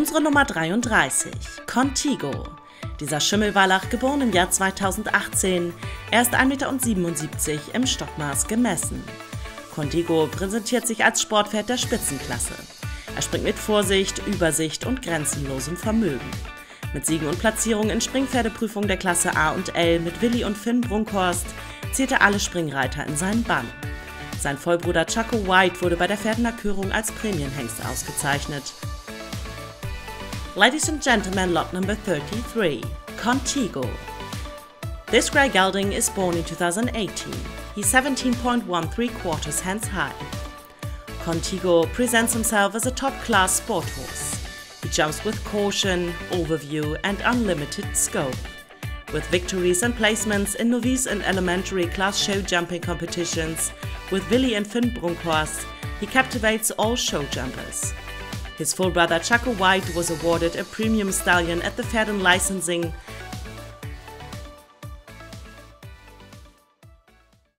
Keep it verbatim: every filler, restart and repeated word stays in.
Unsere Nummer dreiunddreißig, Contigo. Dieser Schimmelwallach, geboren im Jahr zweitausendachtzehn, er ist ein Meter siebenundsiebzig im Stockmaß gemessen. Contigo präsentiert sich als Sportpferd der Spitzenklasse. Er springt mit Vorsicht, Übersicht und grenzenlosem Vermögen. Mit Siegen und Platzierungen in Springpferdeprüfungen der Klasse A und L mit Willi und Finn Brunkhorst zählt er alle Springreiter in seinen Bann. Sein Vollbruder Chaco White wurde bei der Pferdener Körung als Prämienhengst ausgezeichnet. Ladies and gentlemen, lot number thirty-three, Contigo. This grey gelding is born in two thousand eighteen. He's seventeen point one three quarters hands high. Contigo presents himself as a top-class sport horse. He jumps with caution, overview and unlimited scope. With victories and placements in novice and elementary class show jumping competitions with Willi and Finn Brunkhorst, he captivates all show jumpers. His full brother Chaco White was awarded a premium stallion at the Pferden Licensing